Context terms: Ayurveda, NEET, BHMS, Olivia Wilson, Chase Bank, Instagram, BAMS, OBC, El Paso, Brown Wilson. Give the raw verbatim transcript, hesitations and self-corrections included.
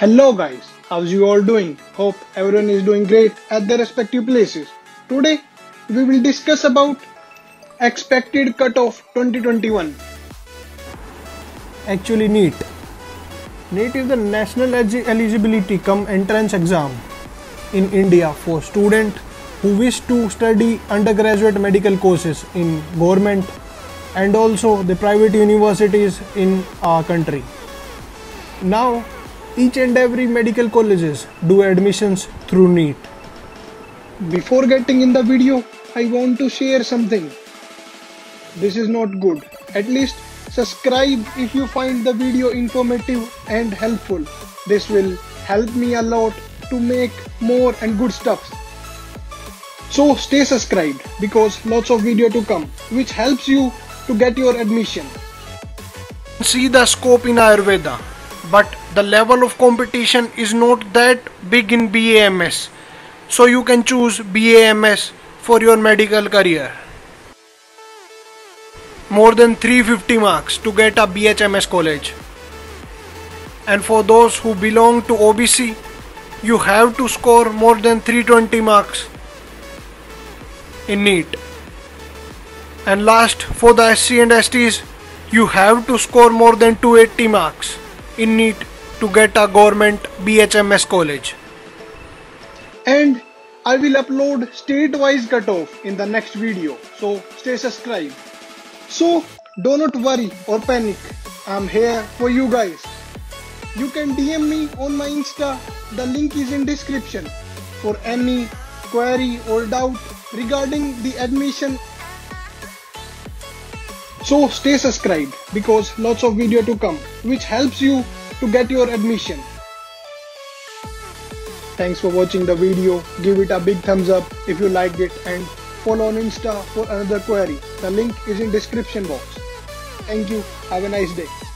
Hello guys, how's you all doing? Hope everyone is doing great at their respective places. Today we will discuss about expected cutoff twenty twenty-one. Actually NEET. NEET is the National Eligibility Cum Entrance Exam in India for students who wish to study undergraduate medical courses in government and also the private universities in our country. Now, each and every medical colleges do admissions through NEET. Before getting in the video, I want to share something. This is not good. At least subscribe if you find the video informative and helpful. This will help me a lot to make more and good stuff. So stay subscribed because lots of video to come which helps you to get your admission. See the scope in Ayurveda. But the level of competition is not that big in B A M S, so you can choose B A M S for your medical career. More than three hundred fifty marks to get a B H M S college. And for those who belong to O B C, you have to score more than three hundred twenty marks in NEET. And last, for the S C and S Ts, you have to score more than two hundred eighty marks in NEET to get a government B H M S college. And I will upload state-wise cutoff in the next video, so stay subscribed. So do not worry or panic, I'm here for you guys. You can D M me on my Insta, the link is in description, for any query or doubt regarding the admission. So stay subscribed because lots of video to come which helps you to get your admission. Thanks for watching the video. Give it a big thumbs up if you liked it and follow on Insta for another query. The link is in description box. Thank you. Have a nice day.